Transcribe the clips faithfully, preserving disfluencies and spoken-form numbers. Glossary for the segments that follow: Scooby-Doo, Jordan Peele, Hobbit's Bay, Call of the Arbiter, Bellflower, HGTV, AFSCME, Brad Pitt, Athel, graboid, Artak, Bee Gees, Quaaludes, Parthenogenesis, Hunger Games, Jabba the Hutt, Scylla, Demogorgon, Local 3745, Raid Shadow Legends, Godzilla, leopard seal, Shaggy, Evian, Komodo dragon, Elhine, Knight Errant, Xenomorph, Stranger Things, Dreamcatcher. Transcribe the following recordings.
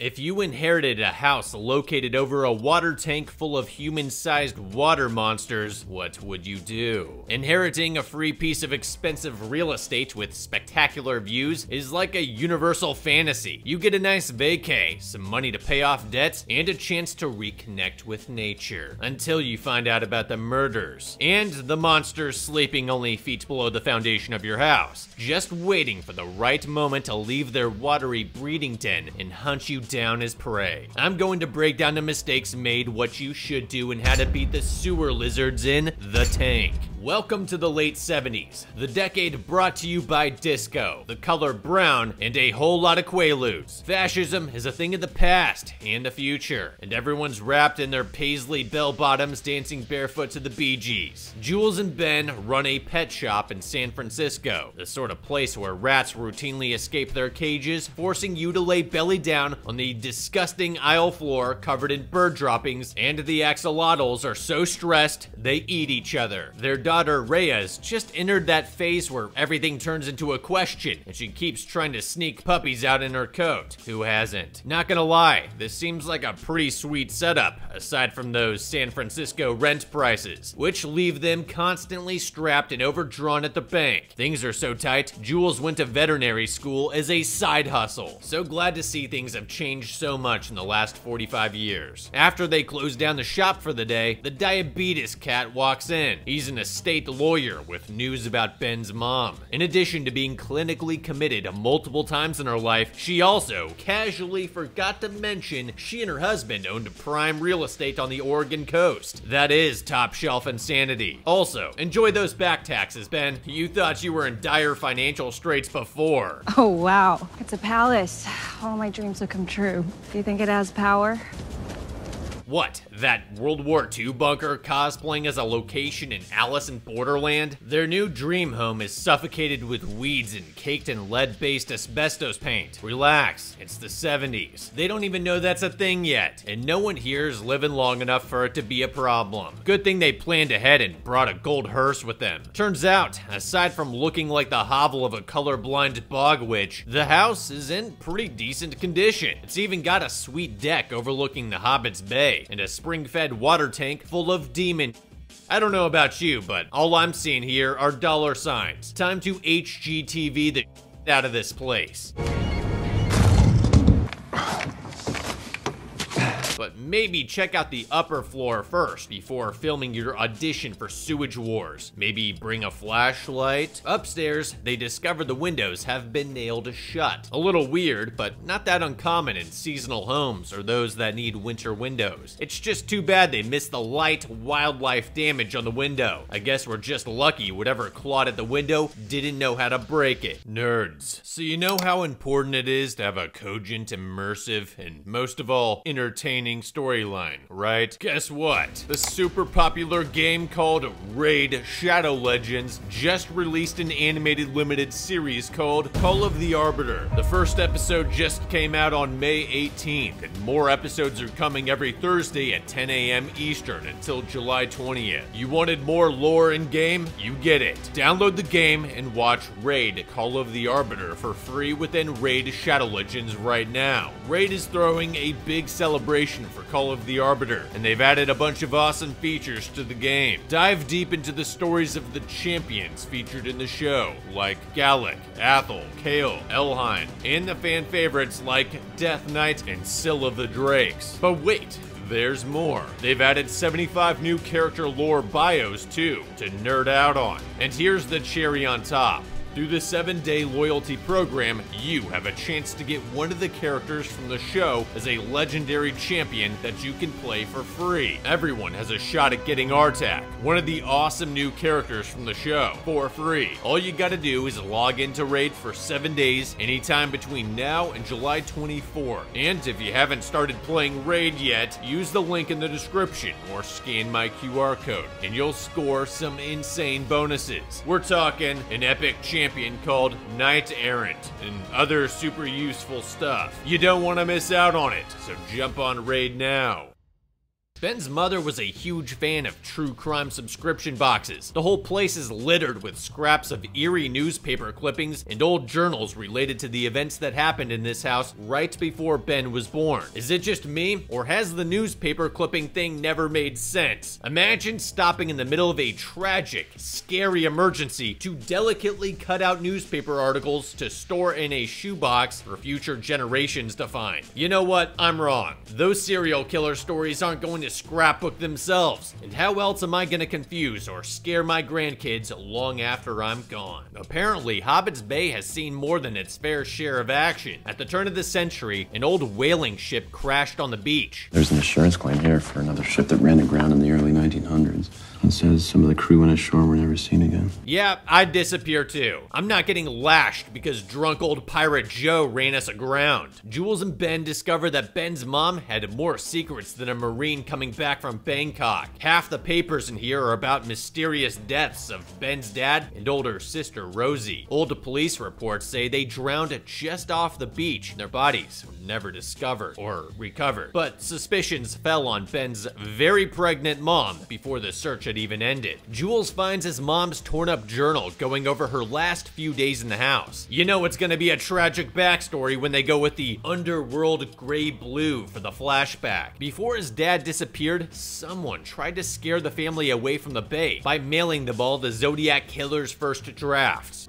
If you inherited a house located over a water tank full of human-sized water monsters, what would you do? Inheriting a free piece of expensive real estate with spectacular views is like a universal fantasy. You get a nice vacay, some money to pay off debts, and a chance to reconnect with nature. Until you find out about the murders, and the monsters sleeping only feet below the foundation of your house, just waiting for the right moment to leave their watery breeding den and hunt you down down as prey. I'm going to break down the mistakes made, what you should do, and how to beat the sewer lizards in The Tank. Welcome to the late seventies, the decade brought to you by disco, the color brown, and a whole lot of Quaaludes. Fascism is a thing of the past and the future, and everyone's wrapped in their paisley bell-bottoms dancing barefoot to the Bee Gees. Jules and Ben run a pet shop in San Francisco, the sort of place where rats routinely escape their cages, forcing you to lay belly down on the disgusting aisle floor covered in bird droppings, and the axolotls are so stressed they eat each other. Their daughter Rhea's just entered that phase where everything turns into a question, and she keeps trying to sneak puppies out in her coat. Who hasn't? Not gonna lie, this seems like a pretty sweet setup, aside from those San Francisco rent prices, which leave them constantly strapped and overdrawn at the bank. Things are so tight, Jules went to veterinary school as a side hustle. So glad to see things have changed so much in the last forty-five years. After they close down the shop for the day, the diabetes cat walks in. He's an state lawyer with news about Ben's mom. In addition to being clinically committed multiple times in her life, she also casually forgot to mention she and her husband owned prime real estate on the Oregon coast. That is top shelf insanity. Also, enjoy those back taxes, Ben. You thought you were in dire financial straits before. Oh, wow. It's a palace. All my dreams have come true. Do you think it has power? What, that World War Two bunker cosplaying as a location in Alice in Borderland? Their new dream home is suffocated with weeds and caked in lead-based asbestos paint. Relax, it's the seventies. They don't even know that's a thing yet, and no one here is living long enough for it to be a problem. Good thing they planned ahead and brought a gold hearse with them. Turns out, aside from looking like the hovel of a colorblind bog witch, the house is in pretty decent condition. It's even got a sweet deck overlooking the Hobbit's Bay, and a spring-fed water tank full of demon. I don't know about you, but all I'm seeing here are dollar signs. Time to H G T V the shit out of this place. But maybe check out the upper floor first before filming your audition for Sewage Wars. Maybe bring a flashlight. Upstairs, they discover the windows have been nailed shut. A little weird, but not that uncommon in seasonal homes or those that need winter windows. It's just too bad they missed the light wildlife damage on the window. I guess we're just lucky whatever clawed at the window didn't know how to break it. Nerds. So you know how important it is to have a cogent, immersive, and most of all, entertaining storyline, right? Guess what? The super popular game called Raid Shadow Legends just released an animated limited series called Call of the Arbiter. The first episode just came out on May eighteenth, and more episodes are coming every Thursday at ten A M Eastern until July twentieth. You wanted more lore in game? You get it. Download the game and watch Raid Call of the Arbiter for free within Raid Shadow Legends right now. Raid is throwing a big celebration for Call of the Arbiter, and they've added a bunch of awesome features to the game. Dive deep into the stories of the champions featured in the show, like Gallic, Athel, Kale, Elhine, and the fan favorites like Death Knight and Scylla the Drakes. But wait, there's more. They've added seventy-five new character lore bios, too, to nerd out on. And here's the cherry on top. Through the seven-day loyalty program, you have a chance to get one of the characters from the show as a legendary champion that you can play for free. Everyone has a shot at getting Artak, one of the awesome new characters from the show, for free. All you gotta do is log into Raid for seven days, anytime between now and July twenty-fourth. And if you haven't started playing Raid yet, use the link in the description or scan my Q R code, and you'll score some insane bonuses. We're talking an epic champion champion called Knight Errant, and other super useful stuff. You don't want to miss out on it, so jump on Raid now. Ben's mother was a huge fan of true crime subscription boxes. The whole place is littered with scraps of eerie newspaper clippings and old journals related to the events that happened in this house right before Ben was born. Is it just me, or has the newspaper clipping thing never made sense? Imagine stopping in the middle of a tragic, scary emergency to delicately cut out newspaper articles to store in a shoebox for future generations to find. You know what? I'm wrong. Those serial killer stories aren't going to scrapbook themselves, and how else am I gonna confuse or scare my grandkids long after I'm gone? Apparently, Hobbit's Bay has seen more than its fair share of action. At the turn of the century, an old whaling ship crashed on the beach. There's an insurance claim here for another ship that ran aground in the early nineteen hundreds. It says some of the crew went ashore and were never seen again. Yeah, I'd disappear too. I'm not getting lashed because drunk old pirate Joe ran us aground. Jules and Ben discover that Ben's mom had more secrets than a Marine coming back from Bangkok. Half the papers in here are about mysterious deaths of Ben's dad and older sister Rosie. Old police reports say they drowned just off the beach. Their bodies were never discovered or recovered. But suspicions fell on Ben's very pregnant mom before the search had even ended. Jules finds his mom's torn up journal going over her last few days in the house. You know it's gonna be a tragic backstory when they go with the underworld gray blue for the flashback. Before his dad disappeared, someone tried to scare the family away from the bay by mailing them all the Zodiac Killer's first drafts.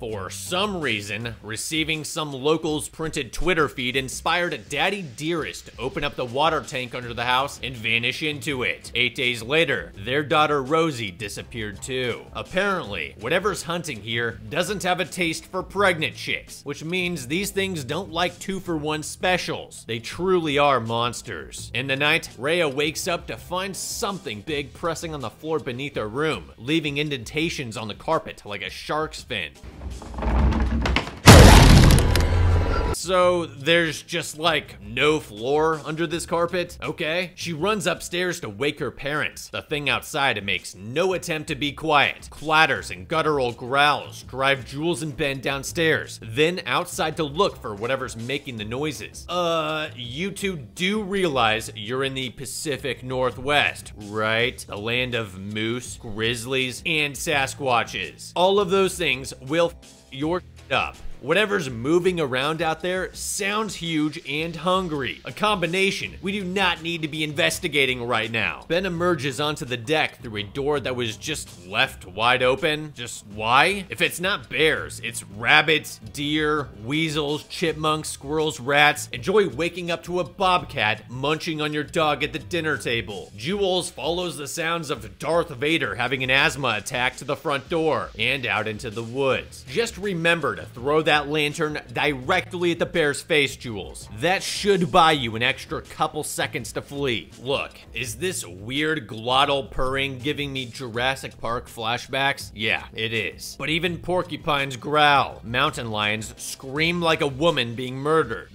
For some reason, receiving some local's printed Twitter feed inspired Daddy Dearest to open up the water tank under the house and vanish into it. Eight days later, their daughter Rosie disappeared too. Apparently, whatever's hunting here doesn't have a taste for pregnant chicks, which means these things don't like two-for-one specials. They truly are monsters. In the night, Rhea wakes up to find something big pressing on the floor beneath her room, leaving indentations on the carpet like a shark's fin. So there's just like no floor under this carpet? Okay. She runs upstairs to wake her parents. The thing outside makes no attempt to be quiet. Clatters and guttural growls drive Jules and Ben downstairs, then outside to look for whatever's making the noises. Uh, you two do realize you're in the Pacific Northwest, right? The land of moose, grizzlies, and Sasquatches. All of those things will f your up. Whatever's moving around out there sounds huge and hungry. A combination we do not need to be investigating right now. Ben emerges onto the deck through a door that was just left wide open. Just why? If it's not bears, it's rabbits, deer, weasels, chipmunks, squirrels, rats. Enjoy waking up to a bobcat munching on your dog at the dinner table. Jules follows the sounds of Darth Vader having an asthma attack to the front door and out into the woods. Just remember to throw that lantern directly at the bear's face, Jules. That should buy you an extra couple seconds to flee. Look, is this weird glottal purring giving me Jurassic Park flashbacks? Yeah, it is. But even porcupines growl. Mountain lions scream like a woman being murdered.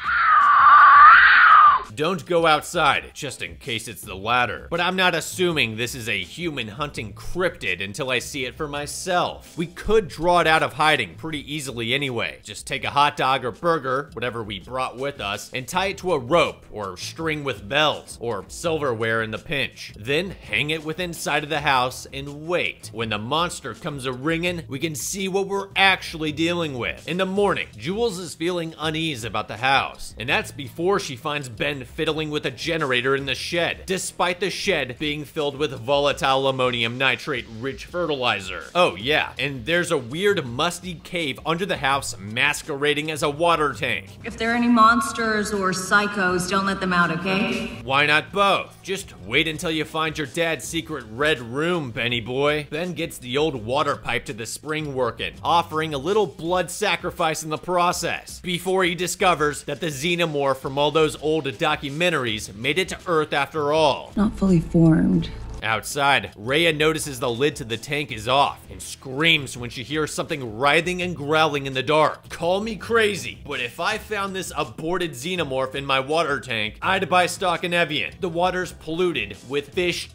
Don't go outside, just in case it's the latter. But I'm not assuming this is a human hunting cryptid until I see it for myself. We could draw it out of hiding pretty easily anyway. Just take a hot dog or burger, whatever we brought with us, and tie it to a rope or string with bells or silverware in the pinch. Then hang it within sight of the house and wait. When the monster comes a-ringing, we can see what we're actually dealing with. In the morning, Jules is feeling unease about the house, and that's before she finds Ben fiddling with a generator in the shed, despite the shed being filled with volatile ammonium nitrate-rich fertilizer. Oh yeah, and there's a weird musty cave under the house masquerading as a water tank. If there are any monsters or psychos, don't let them out, okay? Why not both? Just wait until you find your dad's secret red room, Benny boy. Ben gets the old water pipe to the spring working, offering a little blood sacrifice in the process, before he discovers that the xenomorph from all those old documentaries made it to Earth after all. Not fully formed. Outside, Rhea notices the lid to the tank is off and screams when she hears something writhing and growling in the dark. Call me crazy, but if I found this aborted xenomorph in my water tank, I'd buy stock in Evian. The water's polluted with fish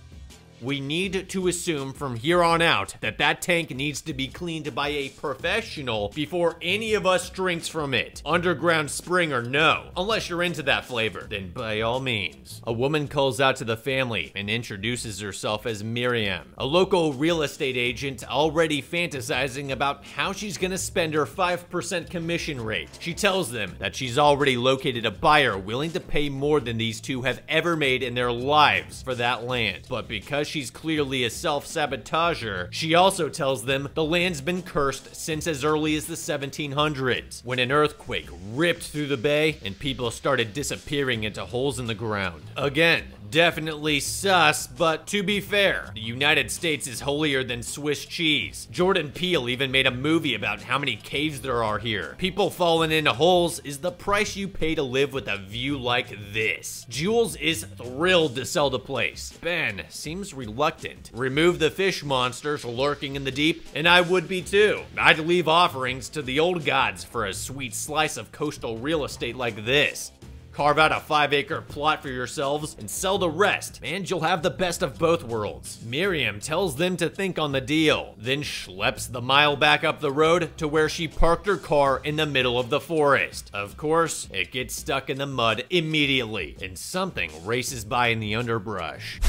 we need to assume from here on out that that tank needs to be cleaned by a professional before any of us drinks from it. Underground spring or no, unless you're into that flavor, then by all means. A woman calls out to the family and introduces herself as Miriam, a local real estate agent already fantasizing about how she's gonna spend her five percent commission rate. She tells them that she's already located a buyer willing to pay more than these two have ever made in their lives for that land. But because she's clearly a self-sabotager, she also tells them the land's been cursed since as early as the seventeen hundreds, when an earthquake ripped through the bay and people started disappearing into holes in the ground. Again, definitely sus, but to be fair, the United States is holier than Swiss cheese. Jordan Peele even made a movie about how many caves there are here. People falling into holes is the price you pay to live with a view like this. Jules is thrilled to sell the place. Ben seems reluctant. Remove the fish monsters lurking in the deep, and I would be too. I'd leave offerings to the old gods for a sweet slice of coastal real estate like this. Carve out a five-acre plot for yourselves and sell the rest, and you'll have the best of both worlds. Miriam tells them to think on the deal, then schleps the mile back up the road to where she parked her car in the middle of the forest. Of course, it gets stuck in the mud immediately, and something races by in the underbrush.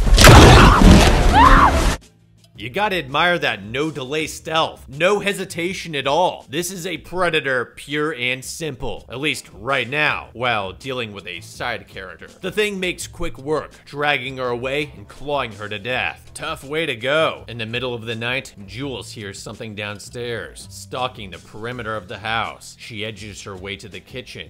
You gotta admire that no-delay stealth. No hesitation at all. This is a predator pure and simple, at least right now, while dealing with a side character. The thing makes quick work, dragging her away and clawing her to death. Tough way to go. In the middle of the night, Jules hears something downstairs, stalking the perimeter of the house. She edges her way to the kitchen.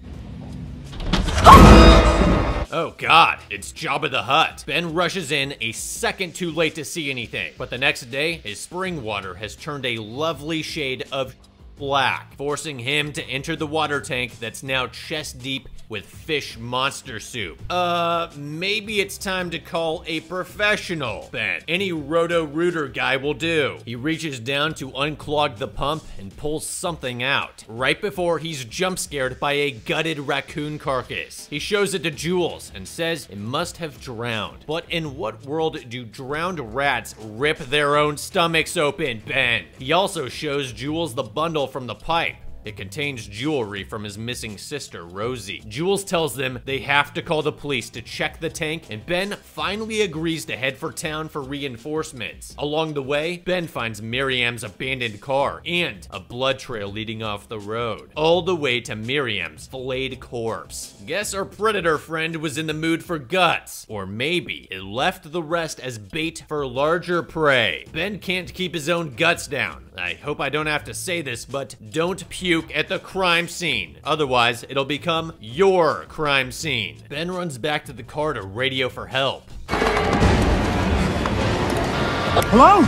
Oh god, it's Jabba the Hutt. Ben rushes in a second too late to see anything, but the next day, his spring water has turned a lovely shade of black, forcing him to enter the water tank that's now chest deep with fish monster soup. Uh, maybe it's time to call a professional, Ben. Any roto-rooter guy will do. He reaches down to unclog the pump and pulls something out, right before he's jumpscared by a gutted raccoon carcass. He shows it to Jules and says it must have drowned. But in what world do drowned rats rip their own stomachs open, Ben? He also shows Jules the bundle from the pipe. It contains jewelry from his missing sister, Rosie. Jules tells them they have to call the police to check the tank, and Ben finally agrees to head for town for reinforcements. Along the way, Ben finds Miriam's abandoned car and a blood trail leading off the road, all the way to Miriam's flayed corpse. Guess our predator friend was in the mood for guts, or maybe it left the rest as bait for larger prey. Ben can't keep his own guts down. I hope I don't have to say this, but don't puke at the crime scene. Otherwise, it'll become your crime scene. Ben runs back to the car to radio for help. Hello?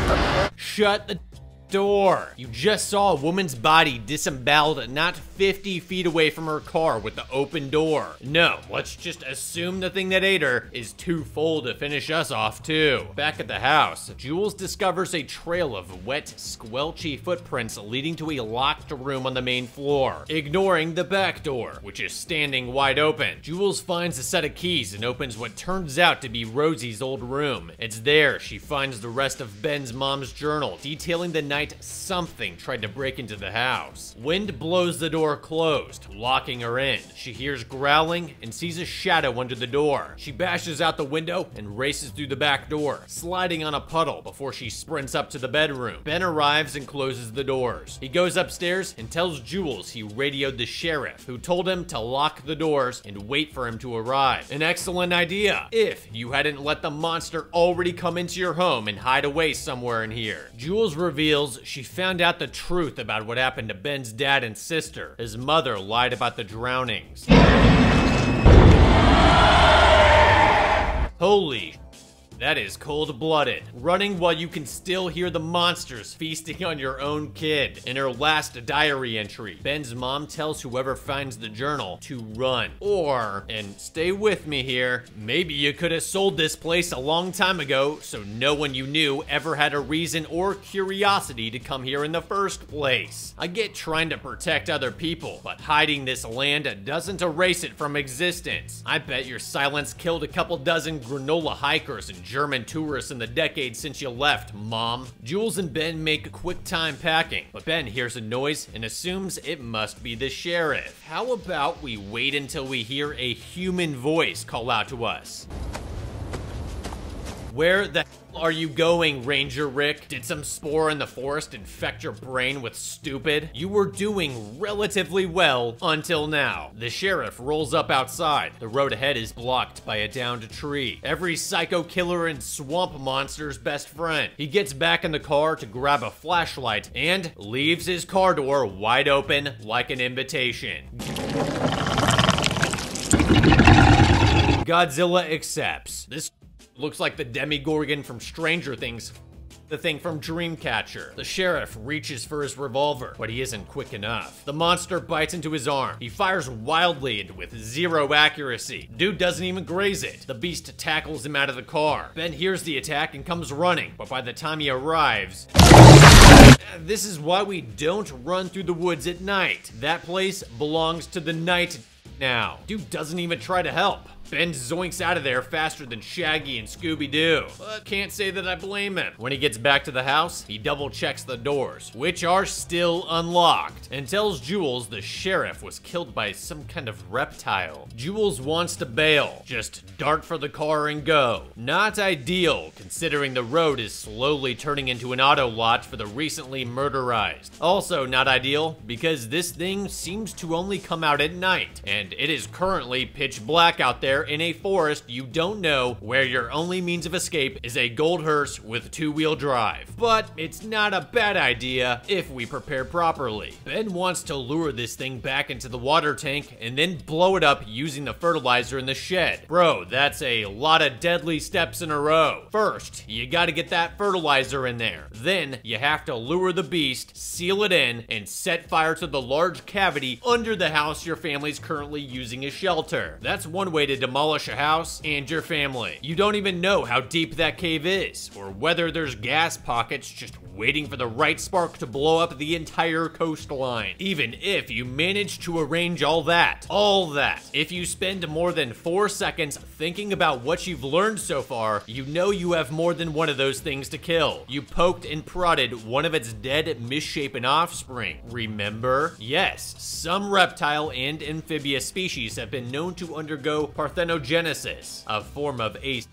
Shut the door. You just saw a woman's body disemboweled not fifty feet away from her car with the open door. No, let's just assume the thing that ate her is too full to finish us off too. Back at the house, Jules discovers a trail of wet, squelchy footprints leading to a locked room on the main floor, ignoring the back door, which is standing wide open. Jules finds a set of keys and opens what turns out to be Rosie's old room. It's there she finds the rest of Ben's mom's journal detailing the night something tried to break into the house. Wind blows the door closed, locking her in. She hears growling and sees a shadow under the door. She bashes out the window and races through the back door, sliding on a puddle before she sprints up to the bedroom. Ben arrives and closes the doors. He goes upstairs and tells Jules he radioed the sheriff, who told him to lock the doors and wait for him to arrive. An excellent idea, if you hadn't let the monster already come into your home and hide away somewhere in here. Jules reveals she found out the truth about what happened to Ben's dad and sister. His mother lied about the drownings. Holy that is cold-blooded. Running while you can still hear the monsters feasting on your own kid. In her last diary entry, Ben's mom tells whoever finds the journal to run. Or, and stay with me here, maybe you could have sold this place a long time ago so no one you knew ever had a reason or curiosity to come here in the first place. I get trying to protect other people, but hiding this land doesn't erase it from existence. I bet your silence killed a couple dozen granola hikers and German tourists in the decade since you left, Mom. Jules and Ben make quick time packing, but Ben hears a noise and assumes it must be the sheriff. How about we wait until we hear a human voice call out to us? Where the hell are you going, Ranger Rick? Did some spore in the forest infect your brain with stupid? You were doing relatively well until now. The sheriff rolls up outside. The road ahead is blocked by a downed tree. Every psycho killer and swamp monster's best friend. He gets back in the car to grab a flashlight and leaves his car door wide open like an invitation. Godzilla accepts. This looks like the Demogorgon from Stranger Things, the thing from Dreamcatcher. The sheriff reaches for his revolver, but he isn't quick enough. The monster bites into his arm. He fires wildly and with zero accuracy. Dude doesn't even graze it. The beast tackles him out of the car. Ben hears the attack and comes running, but by the time he arrives... This is why we don't run through the woods at night. That place belongs to the night now. Dude doesn't even try to help. Ben zoinks out of there faster than Shaggy and Scooby-Doo, but can't say that I blame him. When he gets back to the house, he double checks the doors, which are still unlocked, and tells Jules the sheriff was killed by some kind of reptile. Jules wants to bail, just dart for the car and go. Not ideal, considering the road is slowly turning into an auto lot for the recently murderized. Also not ideal, because this thing seems to only come out at night, and it is currently pitch black out there in a forest you don't know, where your only means of escape is a gold hearse with two-wheel drive. But it's not a bad idea if we prepare properly. Ben wants to lure this thing back into the water tank and then blow it up using the fertilizer in the shed. Bro, that's a lot of deadly steps in a row. First, you gotta get that fertilizer in there. Then, you have to lure the beast, seal it in, and set fire to the large cavity under the house your family's currently using as shelter. That's one way to demolish a house and your family. You don't even know how deep that cave is, or whether there's gas pockets just waiting for the right spark to blow up the entire coastline. Even if you manage to arrange all that, all that, if you spend more than four seconds thinking about what you've learned so far, you know you have more than one of those things to kill. You poked and prodded one of its dead, misshapen offspring, remember? Yes, some reptile and amphibious species have been known to undergo parthenogenesis, a form of asexual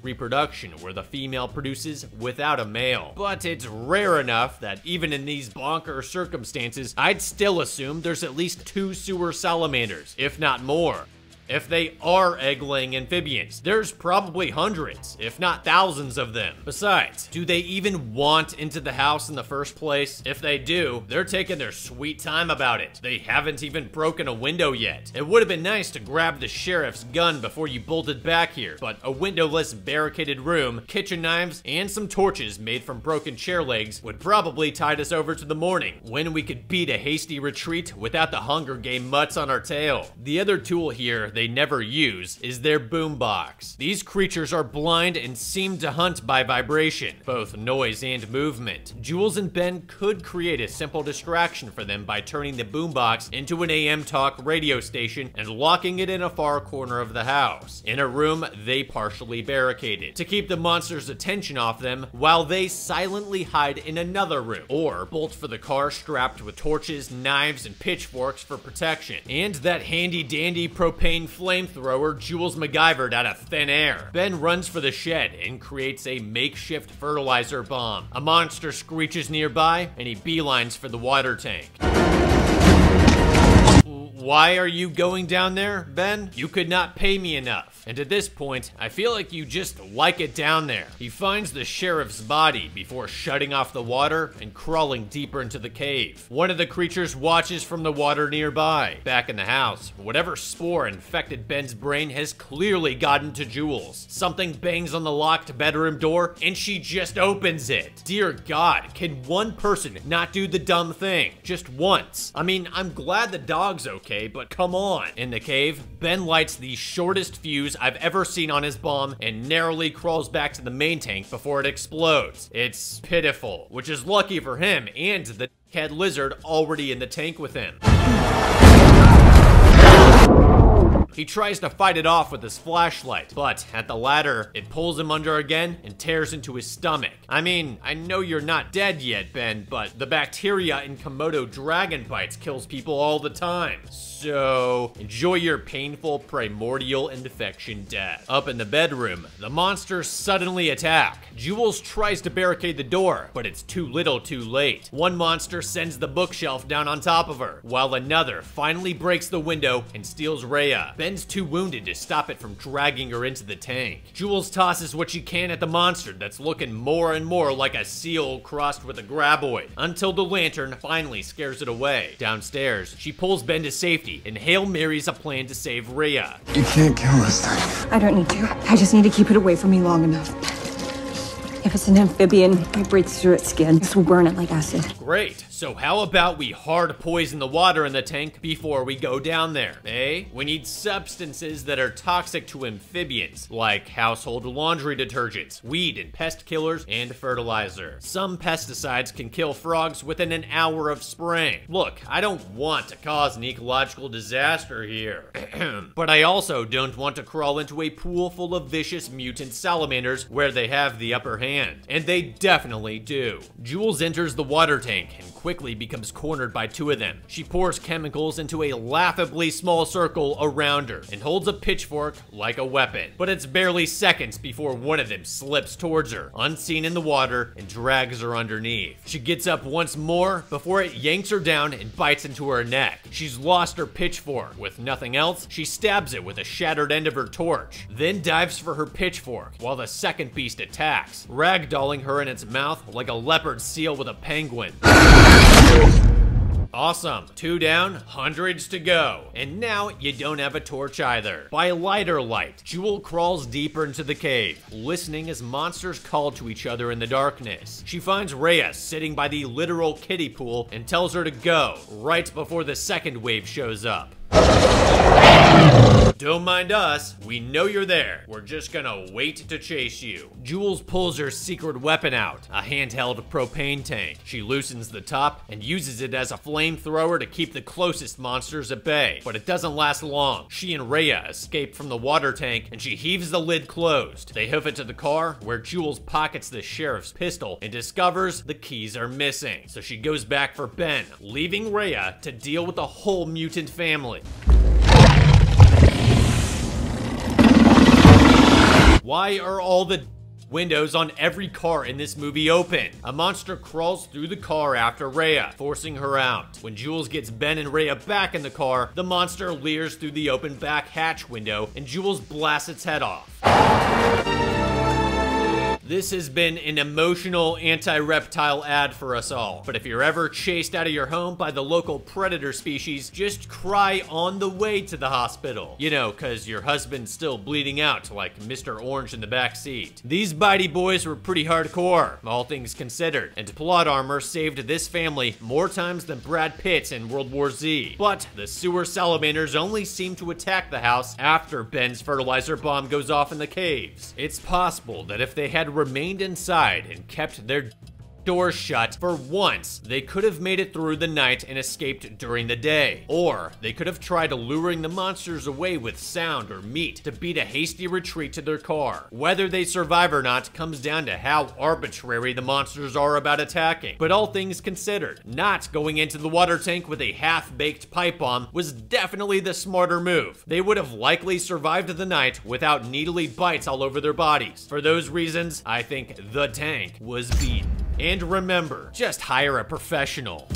reproduction where the female produces without a male. But it's rare enough that even in these bonker circumstances, I'd still assume there's at least two sewer salamanders, if not more. If they are egg-laying amphibians, there's probably hundreds, if not thousands of them. Besides, do they even want into the house in the first place? If they do, they're taking their sweet time about it. They haven't even broken a window yet. It would have been nice to grab the sheriff's gun before you bolted back here, but a windowless barricaded room, kitchen knives, and some torches made from broken chair legs would probably tide us over to the morning, when we could beat a hasty retreat without the Hunger Game mutts on our tail. The other tool here they never use is their boombox. These creatures are blind and seem to hunt by vibration, both noise and movement. Jules and Ben could create a simple distraction for them by turning the boombox into an A M talk radio station and locking it in a far corner of the house, in a room they partially barricaded, to keep the monster's attention off them while they silently hide in another room, or bolt for the car strapped with torches, knives, and pitchforks for protection, and that handy-dandy propane flamethrower Jules MacGyvered out of thin air. Ben runs for the shed and creates a makeshift fertilizer bomb. A monster screeches nearby and he beelines for the water tank. Why are you going down there, Ben? You could not pay me enough. And at this point, I feel like you just like it down there. He finds the sheriff's body before shutting off the water and crawling deeper into the cave. One of the creatures watches from the water nearby. Back in the house, whatever spore infected Ben's brain has clearly gotten to Jules. Something bangs on the locked bedroom door and she just opens it. Dear God, can one person not do the dumb thing? Just once. I mean, I'm glad the dog's okay. Okay, but come on. In the cave, Ben lights the shortest fuse I've ever seen on his bomb and narrowly crawls back to the main tank before it explodes. It's pitiful, which is lucky for him and the head lizard already in the tank with him. He tries to fight it off with his flashlight, but at the ladder, it pulls him under again and tears into his stomach. I mean, I know you're not dead yet, Ben, but the bacteria in Komodo dragon bites kills people all the time. So, enjoy your painful primordial infection death. Up in the bedroom, the monsters suddenly attack. Jules tries to barricade the door, but it's too little too late. One monster sends the bookshelf down on top of her, while another finally breaks the window and steals Rhea. Ben's too wounded to stop it from dragging her into the tank. Jules tosses what she can at the monster that's looking more and more like a seal crossed with a graboid, until the lantern finally scares it away. Downstairs, she pulls Ben to safety and Hail Mary's a plan to save Rhea. You can't kill this thing. I don't need to. I just need to keep it away from me long enough. If it's an amphibian, it breaks through its skin. This will burn it like acid. Great. So how about we hard poison the water in the tank before we go down there, eh? We need substances that are toxic to amphibians, like household laundry detergents, weed and pest killers, and fertilizer. Some pesticides can kill frogs within an hour of spraying. Look, I don't want to cause an ecological disaster here. But I also don't want to crawl into a pool full of vicious mutant salamanders where they have the upper hand. And they definitely do. Jules enters the water tank and quickly becomes cornered by two of them. She pours chemicals into a laughably small circle around her and holds a pitchfork like a weapon. But it's barely seconds before one of them slips towards her, unseen in the water, and drags her underneath. She gets up once more before it yanks her down and bites into her neck. She's lost her pitchfork. With nothing else, she stabs it with a shattered end of her torch, then dives for her pitchfork while the second beast attacks, ragdolling her in its mouth like a leopard seal with a penguin. Awesome. Two down, hundreds to go. And now you don't have a torch either. By lighter light, Jewel crawls deeper into the cave, listening as monsters call to each other in the darkness. She finds Rhea sitting by the literal kiddie pool and tells her to go right before the second wave shows up. Don't mind us. We know you're there. We're just gonna wait to chase you. Jules pulls her secret weapon out, a handheld propane tank. She loosens the top and uses it as a flamethrower to keep the closest monsters at bay. But it doesn't last long. She and Rhea escape from the water tank and she heaves the lid closed. They hoof it to the car, where Jules pockets the sheriff's pistol and discovers the keys are missing. So she goes back for Ben, leaving Rhea to deal with the whole mutant family. Why are all the windows on every car in this movie open? A monster crawls through the car after Rhea, forcing her out. When Jules gets Ben and Rhea back in the car, the monster leers through the open back hatch window and Jules blasts its head off. This has been an emotional anti-reptile ad for us all. But if you're ever chased out of your home by the local predator species, just cry on the way to the hospital. You know, cause your husband's still bleeding out like Mister Orange in the backseat. These bitey boys were pretty hardcore, all things considered, and plot armor saved this family more times than Brad Pitt in World War Z. But the sewer salamanders only seem to attack the house after Ben's fertilizer bomb goes off in the caves. It's possible that if they had remained inside and kept their doors shut for once, they could have made it through the night and escaped during the day. Or they could have tried luring the monsters away with sound or meat to beat a hasty retreat to their car. Whether they survive or not comes down to how arbitrary the monsters are about attacking. But all things considered, not going into the water tank with a half-baked pipe bomb was definitely the smarter move. They would have likely survived the night without needly bites all over their bodies. For those reasons, I think the tank was beaten. And remember, just hire a professional.